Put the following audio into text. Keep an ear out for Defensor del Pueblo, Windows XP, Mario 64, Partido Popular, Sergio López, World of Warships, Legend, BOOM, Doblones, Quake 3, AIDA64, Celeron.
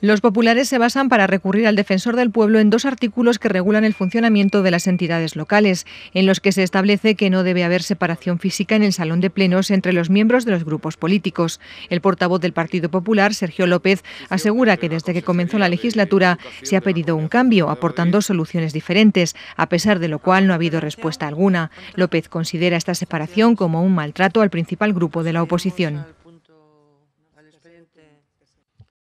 Los populares se basan para recurrir al Defensor del Pueblo en dos artículos que regulan el funcionamiento de las entidades locales, en los que se establece que no debe haber separación física en el salón de plenos entre los miembros de los grupos políticos. El portavoz del Partido Popular, Sergio López, asegura que desde que comenzó la legislatura se ha pedido un cambio, aportando soluciones diferentes, a pesar de lo cual no ha habido respuesta alguna. López considera esta separación como un maltrato al principal grupo de la oposición.